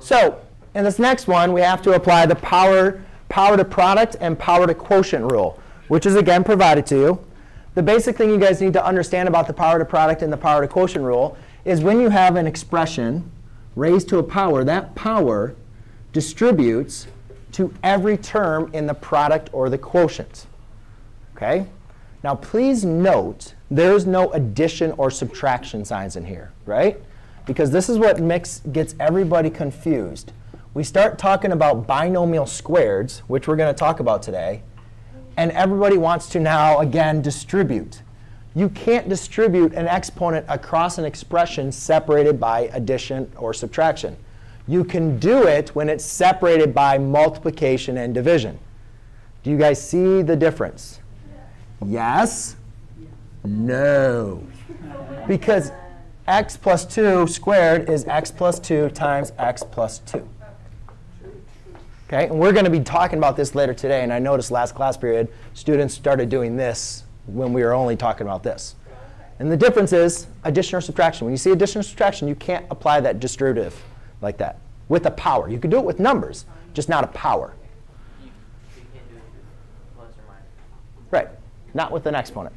So in this next one, we have to apply the power to product and power to quotient rule, which is, again, provided to you. The basic thing you guys need to understand about the power to product and the power to quotient rule is when you have an expression raised to a power, that power distributes to every term in the product or the quotient. Okay? Now, please note there's no addition or subtraction signs in here, right? Because this is what gets everybody confused. We start talking about binomial squareds, which we're going to talk about today, and everybody wants to now, again, distribute. You can't distribute an exponent across an expression separated by addition or subtraction. You can do it when it's separated by multiplication and division. Do you guys see the difference? Yes? No. Because x plus 2 squared is x plus 2 times x plus 2. Okay, and we're going to be talking about this later today. And I noticed last class period, students started doing this when we were only talking about this. And the difference is addition or subtraction. When you see addition or subtraction, you can't apply that distributive like that with a power. You can do it with numbers, just not a power. You can't do it with plus or minus. Right, not with an exponent.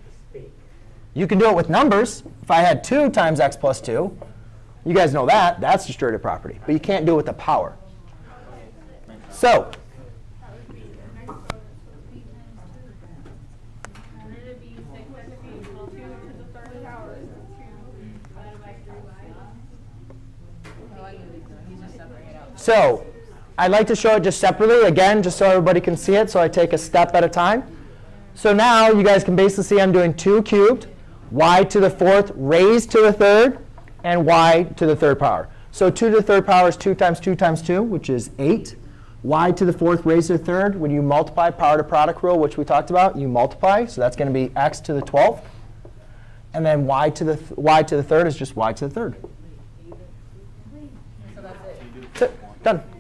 You can do it with numbers. If I had 2 times x plus 2, you guys know that. That's distributive property. But you can't do it with a power. So I'd like to show it just separately, again, just so everybody can see it. So I take a step at a time. So now you guys can basically see I'm doing 2 cubed, y to the 4th raised to the 3rd, and y to the 3rd power. So 2 to the 3rd power is 2 times 2 times 2, which is 8. Y to the 4th raised to the 3rd, when you multiply power to product rule, which we talked about, you multiply. So that's going to be x to the 12th. And then y to the 3rd is just y to the 3rd. So that's it. Done.